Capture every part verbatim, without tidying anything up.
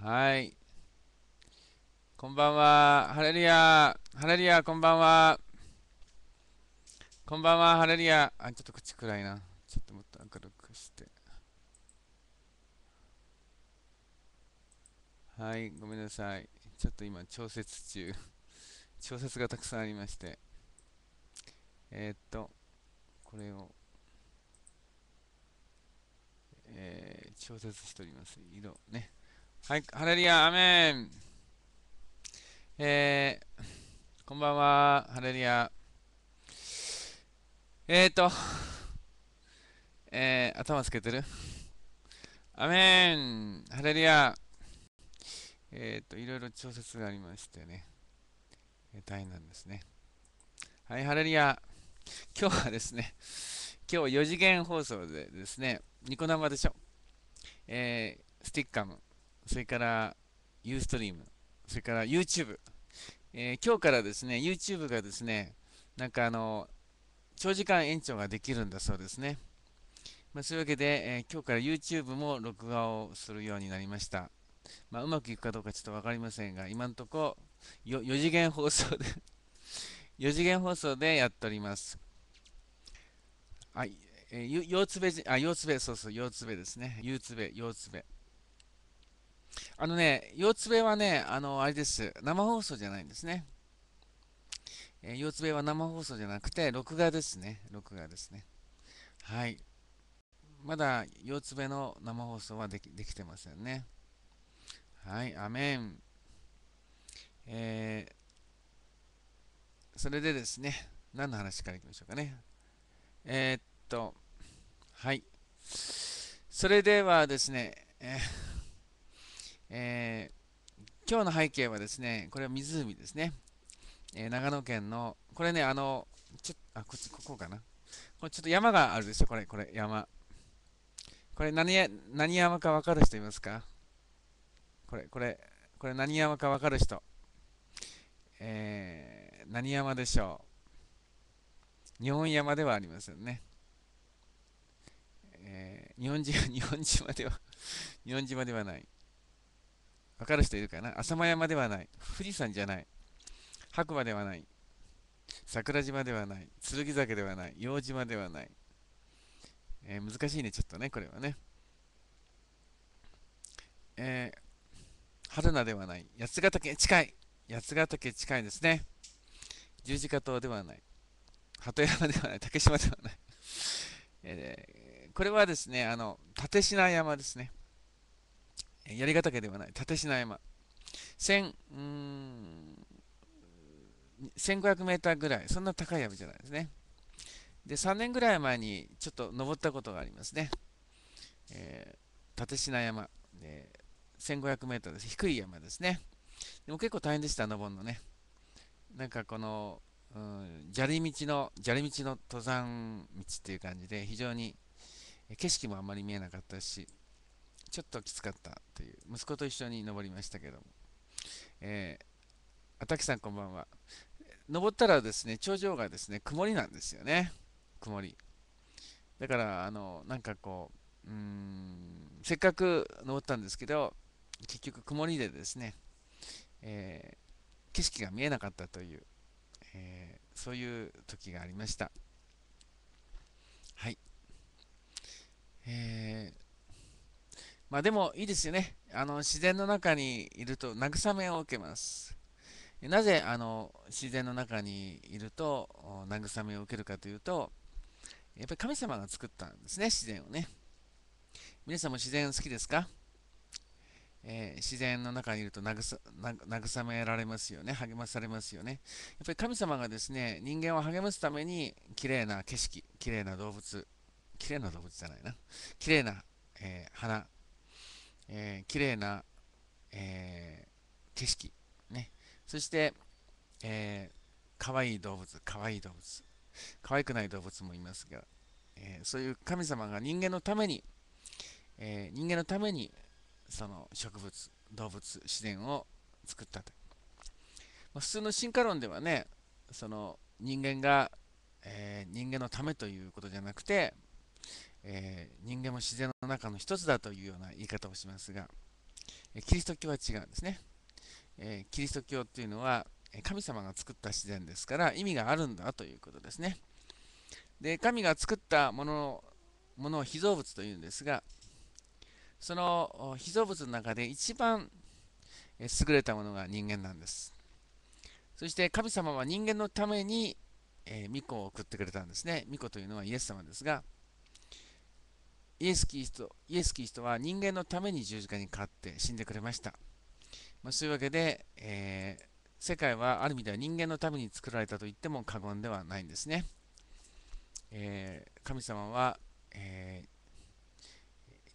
はい。こんばんは。ハレリア。ハレリア、こんばんは。こんばんは、ハレリア。あ、ちょっと口暗いな。ちょっともっと明るくして。はい、ごめんなさい。ちょっと今、調節中。調節がたくさんありまして。えー、っと、これを、えー、調節しております。色ね。はい、ハレリア、アメン。えー、こんばんは、ハレリア。えーと、えー、頭つけてる？アメン、ハレリア。えーと、いろいろ調節がありましてね。大変なんですね。はい、ハレリア。今日はですね、今日よ次元放送でですね、ニコ生でしょ、えー、スティッカム、それからユーストリーム、それから YouTube、えー、今日からですね、YouTube がですね、なんかあの、長時間延長ができるんだそうですね。まあ、そういうわけで、えー、今日から YouTube も録画をするようになりました。まあ、うまくいくかどうかちょっと分かりませんが、今のところよん次元放送で、よ次元放送でやっております。あ、えー、ようつべ、あ、ようつべ、そうそう、ようつべですね。ゆうつべ、ようつべ。あのね、ようつべはね、あの、あれです。生放送じゃないんですね。えー、ようつべは生放送じゃなくて、録画ですね。録画ですね。はい。まだ、ようつべの生放送はでき、できてませんね。はい、アメン。えー、それでですね、何の話からいきましょうかね。えー、っと、はい。それではですね、えーえー、今日の背景はですね、これは湖ですね。えー、長野県の、これね、あの、ちょあ、こっち、ここかな。これちょっと山があるでしょ、これ、これ、山。これ何、何山か分かる人いますか？これ、これ、これ何山か分かる人。えー、何山でしょう。日本山ではありませんね。えー、日本島、日本島では、日本島ではない。分かる人いるかな？浅間山ではない。富士山じゃない。白馬ではない。桜島ではない。剣岳ではない。洋島ではない。えー、難しいね、ちょっとね、これはね。えー春名ではない。八ヶ岳近い。八ヶ岳近いですね。十字架島ではない。鳩山ではない。竹島ではない。えー、これはですね、あの、立科山ですね。槍ヶ岳ではない。立科山。千、うーん、せんごひゃくメーターぐらい。そんな高い山じゃないですね。で、さんねんぐらい前にちょっと登ったことがありますね。えー、立科山。えーせんごひゃくメートルです。低い山ですね。でも結構大変でした、登るのね。なんかこの、うん、砂利道の、砂利道の登山道っていう感じで、非常に景色もあんまり見えなかったし、ちょっときつかったという、息子と一緒に登りましたけども。えー、あたきさんこんばんは。登ったらですね、頂上がですね、曇りなんですよね。曇り。だから、あの、なんかこう、うーん、せっかく登ったんですけど、結局曇りでですね、えー、景色が見えなかったという、えー、そういう時がありました。はい。えー、まあでもいいですよね。あの自然の中にいると慰めを受けます。なぜあの自然の中にいると慰めを受けるかというと、やっぱり神様が作ったんですね、自然をね。皆さんも自然好きですか？えー、自然の中にいると 慰, 慰められますよね。励まされますよね。やっぱり神様がですね、人間を励ますために、きれいな景色、きれいな動物、きれいな動物じゃないな、きれいな、えー、花、えー、きれいな、えー、景色、ね、そして、えー、かわいい動物、かわいい動物、かわいくない動物もいますが、えー、そういう神様が人間のために、えー、人間のために、その植物、動物、自然を作ったと。まあ、普通の進化論ではね、その人間が、えー、人間のためということじゃなくて、えー、人間も自然の中の一つだというような言い方をしますが、キリスト教は違うんですね。キリスト教というのは神様が作った自然ですから意味があるんだということですね。で、神が作ったものものを被造物というんですが、その被造物の中で一番優れたものが人間なんです。そして神様は人間のために御子を送ってくれたんですね。御子というのはイエス様ですが、イエス・キリスト、イエス・キリストは人間のために十字架にかかって死んでくれました。まあ、そういうわけで、えー、世界はある意味では人間のために作られたと言っても過言ではないんですね。えー、神様は、え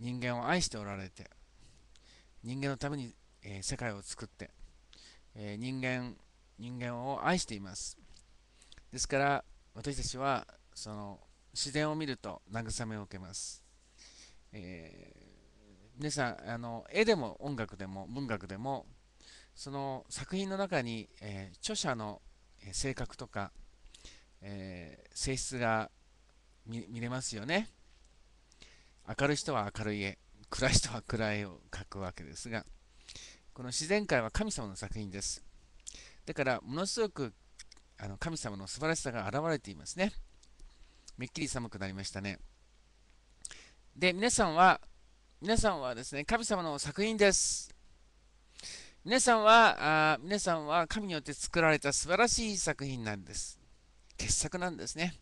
ー、人間を愛しておられて、人間のために、えー、世界を作って、えー、人間、人間を愛しています。ですから私たちはその自然を見ると慰めを受けます。えー皆さん、あの絵でも音楽でも文学でも、その作品の中に、えー、著者の性格とか、えー、性質が 見, 見れますよね。明るい人は明るい絵、暗い人は暗い絵を描くわけですが、この自然界は神様の作品です。だからものすごくあの神様の素晴らしさが現れていますね。めっきり寒くなりましたね。で、皆さんは皆さんはですね、神様の作品です。皆さんは、あ皆さんは神によって作られた素晴らしい作品なんです。傑作なんですね。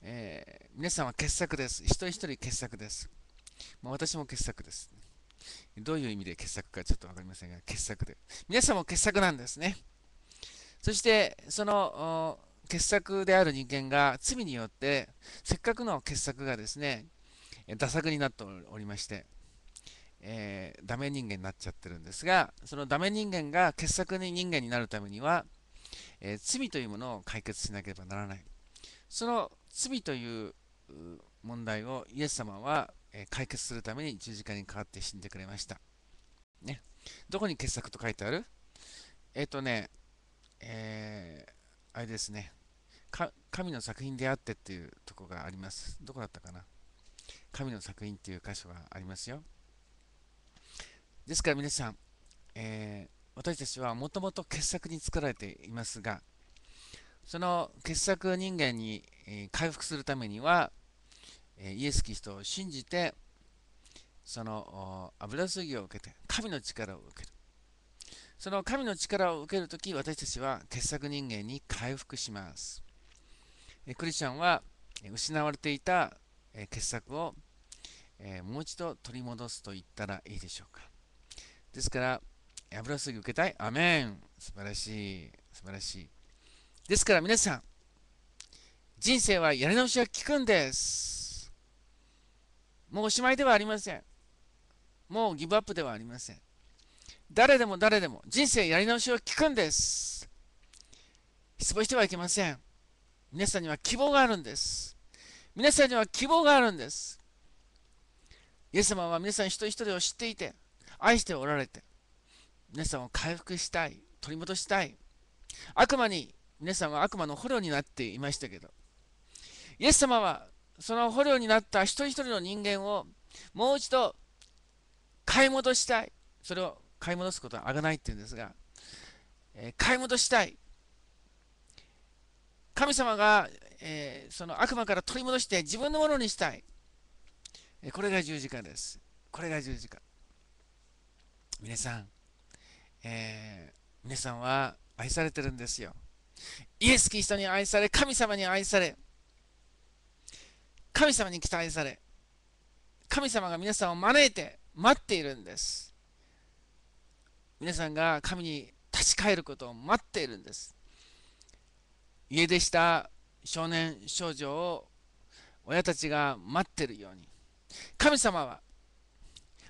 えー、皆さんは傑作です。一人一人傑作です。もう私も傑作です。どういう意味で傑作かちょっと分かりませんが、傑作で。皆さんも傑作なんですね。そして、その傑作である人間が罪によって、せっかくの傑作がですね、ダサくになっておりまして、えー、ダメ人間になっちゃってるんですが、そのダメ人間が傑作に人間になるためには、えー、罪というものを解決しなければならない。その罪という問題をイエス様は解決するために十字架にかかって死んでくれました。ね、どこに傑作と書いてある？えっとね、えー、あれですね、神の作品であってっていうところがあります。どこだったかな？神の作品という箇所がありますよ。ですから皆さん、えー、私たちはもともと傑作に作られていますが、その傑作人間に回復するためには、イエス・キリストを信じて、その油注ぎを受けて、神の力を受ける。その神の力を受けるとき、私たちは傑作人間に回復します。クリスチャンは失われていた傑作をもう一度取り戻すと言ったらいいでしょうか。ですから、油注ぎ受けたい。アメン。素晴らしい。素晴らしい。ですから皆さん、人生はやり直しが効くんです。もうおしまいではありません。もうギブアップではありません。誰でも誰でも人生やり直しが効くんです。失望してはいけません。皆さんには希望があるんです。皆さんには希望があるんです。イエス様は皆さん一人一人を知っていて、愛しておられて、皆さんを回復したい、取り戻したい。悪魔に、皆さんは悪魔の捕虜になっていましたけど、イエス様はその捕虜になった一人一人の人間をもう一度買い戻したい。それを買い戻すことはあがないっていうんですが、えー、買い戻したい。神様がえー、その悪魔から取り戻して自分のものにしたい、えー、これが十字架です。これが十字架。皆さん、えー、皆さんは愛されてるんですよ。イエス・キリストに愛され、神様に愛され、神様に期待され、神様が皆さんを招いて待っているんです。皆さんが神に立ち返ることを待っているんです。家出した少年少女を親たちが待ってるように、神様は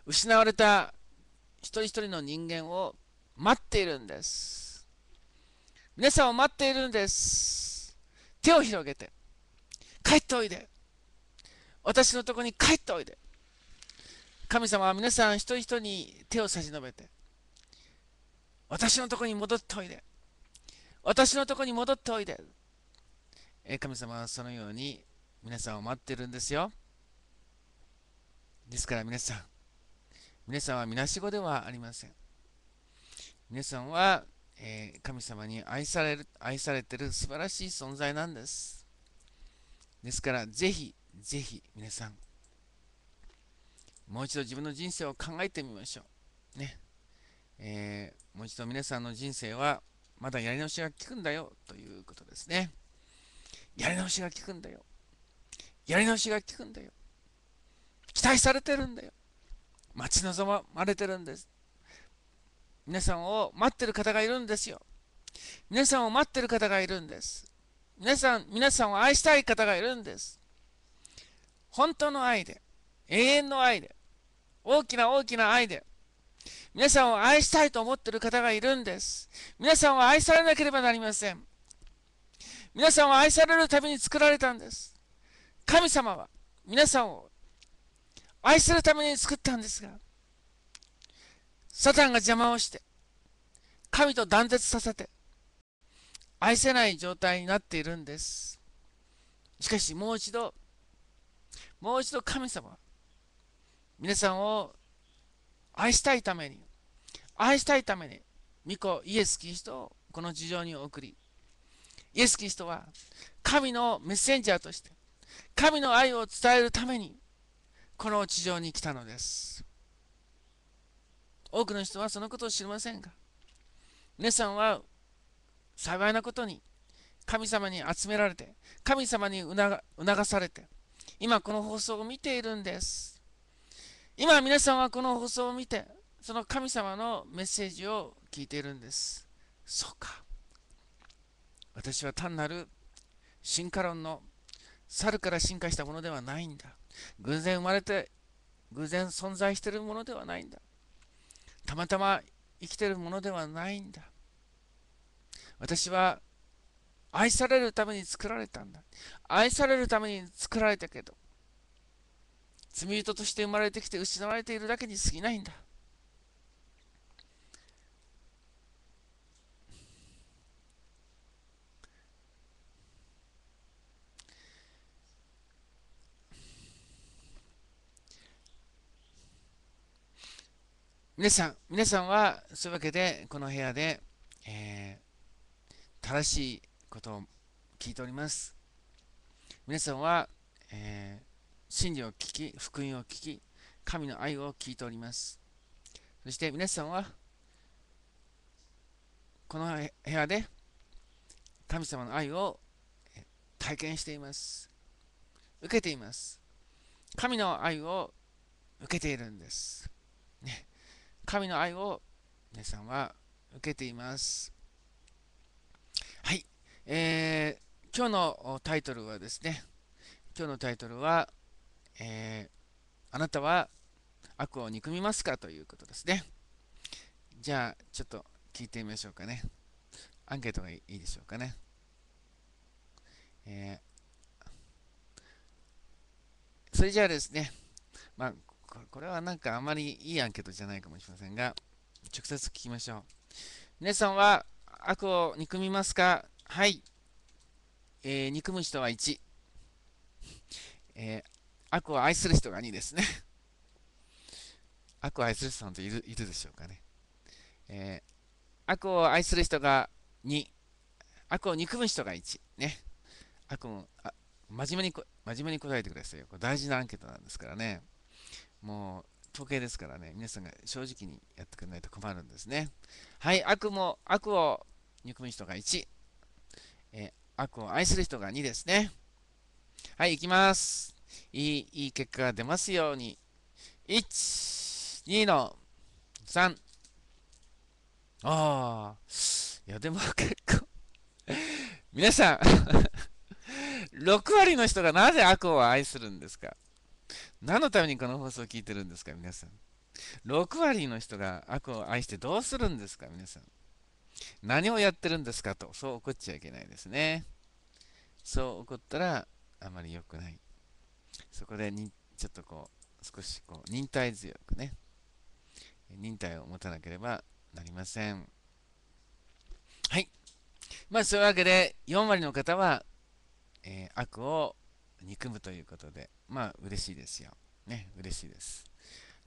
失われた一人一人の人間を待っているんです。皆さんを待っているんです。手を広げて、帰っておいで、私のとこに帰っておいで。神様は皆さん一人一人に手を差し伸べて、私のとこに戻っておいで、私のとこに戻っておいで。神様はそのように皆さんを待っているんですよ。ですから皆さん、皆さんはみなしごではありません。皆さんは、えー、神様に愛される、愛されている素晴らしい存在なんです。ですから、ぜひ、ぜひ、皆さん、もう一度自分の人生を考えてみましょう。ね。えー、もう一度皆さんの人生は、まだやり直しが効くんだよ、ということですね。やり直しが効くんだよ。やり直しが効くんだよ。期待されてるんだよ。待ち望まれてるんです。皆さんを待ってる方がいるんですよ。皆さんを待ってる方がいるんです。皆さん、皆さんを愛したい方がいるんです。本当の愛で、永遠の愛で、大きな大きな愛で、皆さんを愛したいと思ってる方がいるんです。皆さんは愛されなければなりません。皆さんは愛されるために作られたんです。神様は皆さんを愛するために作ったんですが、サタンが邪魔をして、神と断絶させて、愛せない状態になっているんです。しかしもう一度、もう一度神様は、皆さんを愛したいために、愛したいために、御子イエス・キリストをこの地上に送り、イエス・キリストは神のメッセンジャーとして、神の愛を伝えるために、この地上に来たのです。多くの人はそのことを知りませんが、皆さんは幸いなことに神様に集められて、神様に促されて、今この放送を見ているんです。今皆さんはこの放送を見て、その神様のメッセージを聞いているんです。そうか。私は単なる進化論の猿から進化したものではないんだ。偶然生まれて、偶然存在しているものではないんだ。たまたま生きているものではないんだ。私は愛されるために作られたんだ。愛されるために作られたけど、罪人として生まれてきて失われているだけに過ぎないんだ。皆さん、皆さんは、そういうわけで、この部屋で、えー、正しいことを聞いております。皆さんは、えー、真理を聞き、福音を聞き、神の愛を聞いております。そして皆さんは、この部屋で、神様の愛を体験しています。受けています。神の愛を受けているんです。ね。神の愛を皆さんは受けています。はい、えー、今日のタイトルはですね、今日のタイトルは、えー、あなたは悪を憎みますかということですね。じゃあ、ちょっと聞いてみましょうかね。アンケートがいいでしょうかね。えー、それじゃあですね、まあこれはなんかあまりいいアンケートじゃないかもしれませんが、直接聞きましょう。皆さんは悪を憎みますか？はい。えー、憎む人はいち。えー、悪を愛する人がにですね。悪を愛する人なんている、いるでしょうかね。えー、悪を愛する人がに。悪を憎む人がいち。ね。悪も、あ、真面目に、真面目に答えてくださいよ。これ大事なアンケートなんですからね。もう統計ですからね、皆さんが正直にやってくれないと困るんですね。はい、悪も、悪を憎む人がいち、えー、悪を愛する人がにですね。はい、いきます。いい、いい結果が出ますように。いち、にのさん。ああ、いや、でも結構、皆さん、ろく割の人がなぜ悪を愛するんですか？何のためにこの放送を聞いてるんですか、皆さん。ろく割の人が悪を愛してどうするんですか、皆さん。何をやってるんですかと、そう怒っちゃいけないですね。そう怒ったらあまり良くない。そこでに、ちょっとこう、少しこう、忍耐強くね、忍耐を持たなければなりません。はい。まあ、そういうわけで、よん割の方は、えー、悪を憎むということで、まあ嬉しいですよ。ね、嬉しいです。